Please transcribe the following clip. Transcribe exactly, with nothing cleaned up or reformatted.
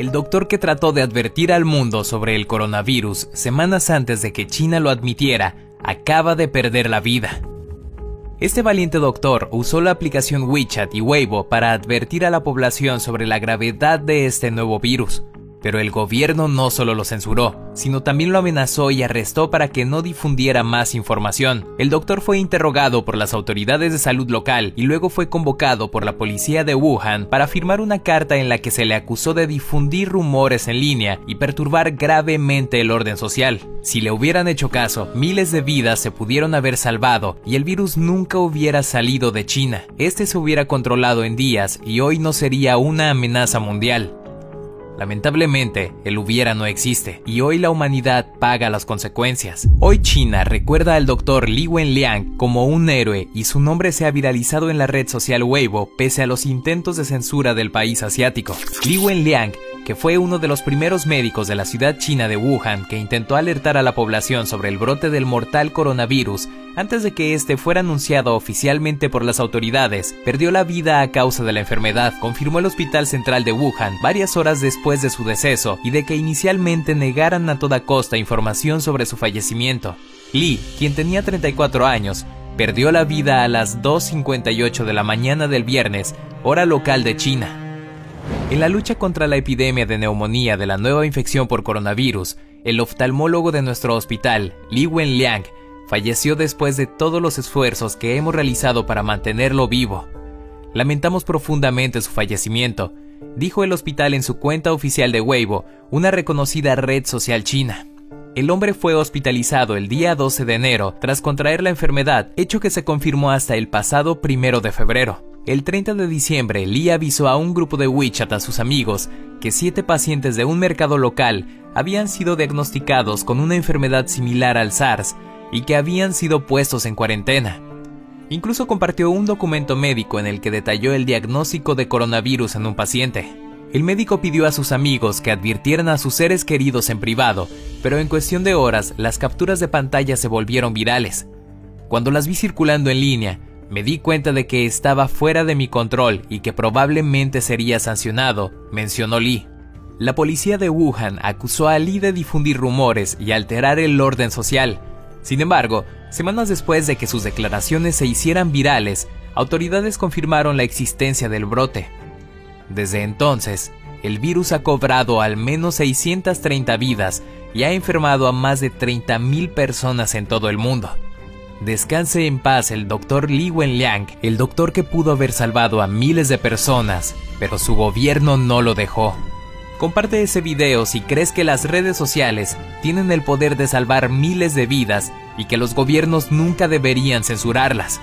el doctor que trató de advertir al mundo sobre el coronavirus semanas antes de que China lo admitiera, acaba de perder la vida. Este valiente doctor usó la aplicación WeChat y Weibo para advertir a la población sobre la gravedad de este nuevo virus, pero el gobierno no solo lo censuró, sino también lo amenazó y arrestó para que no difundiera más información. El doctor fue interrogado por las autoridades de salud local y luego fue convocado por la policía de Wuhan para firmar una carta en la que se le acusó de difundir rumores en línea y perturbar gravemente el orden social. Si le hubieran hecho caso, miles de vidas se pudieron haber salvado y el virus nunca hubiera salido de China. Este se hubiera controlado en días y hoy no sería una amenaza mundial. Lamentablemente, el hubiera no existe, y hoy la humanidad paga las consecuencias. Hoy China recuerda al doctor Li Wenliang como un héroe y su nombre se ha viralizado en la red social Weibo pese a los intentos de censura del país asiático. Li Wenliang, que fue uno de los primeros médicos de la ciudad china de Wuhan que intentó alertar a la población sobre el brote del mortal coronavirus, antes de que este fuera anunciado oficialmente por las autoridades, perdió la vida a causa de la enfermedad, confirmó el Hospital Central de Wuhan varias horas después de su deceso y de que inicialmente negaran a toda costa información sobre su fallecimiento. Li, quien tenía treinta y cuatro años, perdió la vida a las dos cincuenta y ocho de la mañana del viernes, hora local de China. En la lucha contra la epidemia de neumonía de la nueva infección por coronavirus, el oftalmólogo de nuestro hospital, Li Wenliang, falleció después de todos los esfuerzos que hemos realizado para mantenerlo vivo. Lamentamos profundamente su fallecimiento, dijo el hospital en su cuenta oficial de Weibo, una reconocida red social china. El hombre fue hospitalizado el día doce de enero tras contraer la enfermedad, hecho que se confirmó hasta el pasado primero de febrero. El treinta de diciembre, Li avisó a un grupo de WeChat a sus amigos que siete pacientes de un mercado local habían sido diagnosticados con una enfermedad similar al SARS, y que habían sido puestos en cuarentena. Incluso compartió un documento médico en el que detalló el diagnóstico de coronavirus en un paciente. El médico pidió a sus amigos que advirtieran a sus seres queridos en privado, pero en cuestión de horas las capturas de pantalla se volvieron virales. Cuando las vi circulando en línea, me di cuenta de que estaba fuera de mi control y que probablemente sería sancionado, mencionó Li. La policía de Wuhan acusó a Li de difundir rumores y alterar el orden social. Sin embargo, semanas después de que sus declaraciones se hicieran virales, autoridades confirmaron la existencia del brote. Desde entonces, el virus ha cobrado al menos seiscientas treinta vidas y ha enfermado a más de treinta mil personas en todo el mundo. Descanse en paz el doctor Li Wenliang, el doctor que pudo haber salvado a miles de personas, pero su gobierno no lo dejó. Comparte ese video si crees que las redes sociales tienen el poder de salvar miles de vidas y que los gobiernos nunca deberían censurarlas.